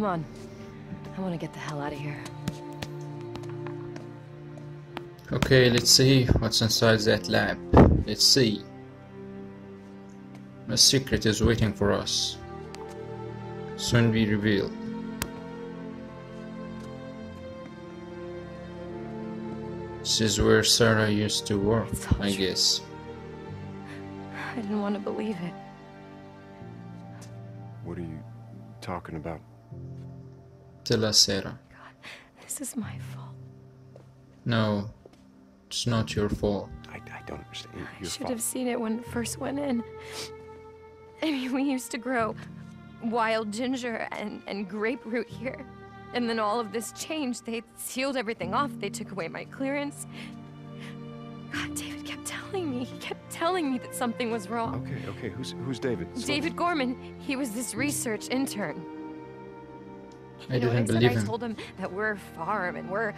Come on. I want to get the hell out of here. Okay, let's see what's inside that lab. Let's see. A secret is waiting for us. Soon be revealed. This is where Sarah used to work, I guess. I didn't want to believe it. What are you talking about? Tell us, Sarah. God, this is my fault. No, it's not your fault. I don't understand. I should have seen it when it first went in. I mean, we used to grow wild ginger and grapefruit here. And then all of this changed. They sealed everything off. They took away my clearance. God, David kept telling me. He kept telling me that something was wrong. Okay. Who's David? David Gorman. He was this research intern. I didn't believe him. I told him that we're a farm and we're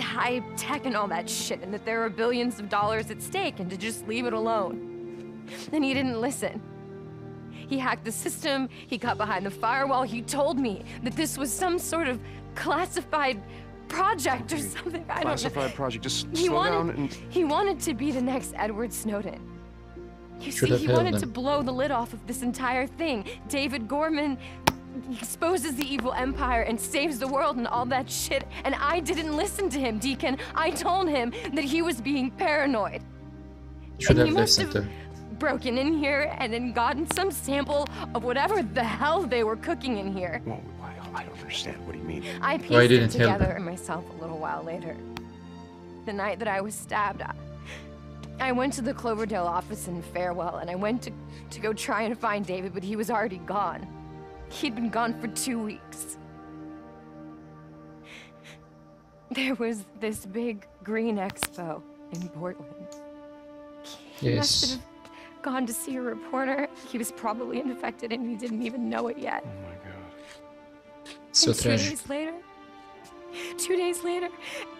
high tech and all that shit, and that there are billions of dollars at stake, and to just leave it alone. And he didn't listen. He hacked the system, he got behind the firewall, he told me that this was some sort of classified project or something, I don't know. Classified project, just slow down and... He wanted to be the next Edward Snowden. You see, he wanted to blow the lid off of this entire thing. David Gorman exposes the evil empire and saves the world and all that shit, and I didn't listen to him, Deacon. I told him that he was being paranoid. Should have listened to him. Broken in here and then gotten some sample of whatever the hell they were cooking in here. Well, I don't understand. What do you mean? I pieced it together myself a little while later. The night that I was stabbed, I went to the Cloverdale office in Farewell, and I went to go try and find David, but he was already gone. He'd been gone for 2 weeks. There was this big green expo in Portland. Yes. Gone to see a reporter. He was probably infected and he didn't even know it yet. Oh my God. So tragic. 2 days later,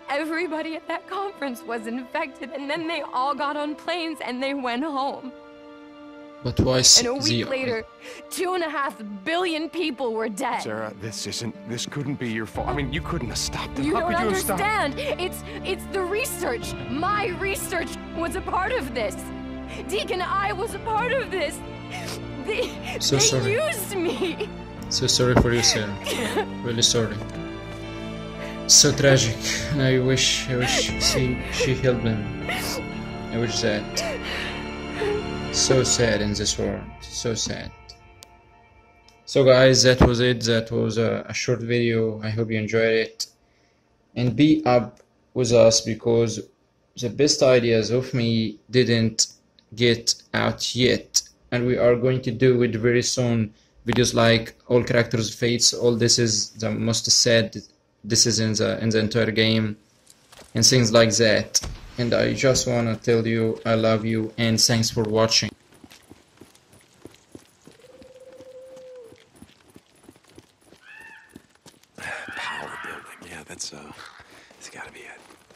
everybody at that conference was infected, and then they all got on planes and they went home. But why? And a week later, 2.5 billion people were dead. Sarah, this couldn't be your fault. I mean, you couldn't have stopped it. You don't understand. It's the research. My research was a part of this. Deacon, I was a part of this. They used me. So sorry for you, Sarah. Really sorry. So tragic. I wish she helped him. I wish that. So sad in this world. So sad. So guys, that was it. That was a short video. I hope you enjoyed it. And be up with us, because the best ideas of me didn't get out yet, and we are going to do it very soon. Videos like all characters' fates, all this is the most sad decisions in the entire game, and things like that. And I just wanna tell you I love you and thanks for watching. Power building, yeah, that's gotta be it.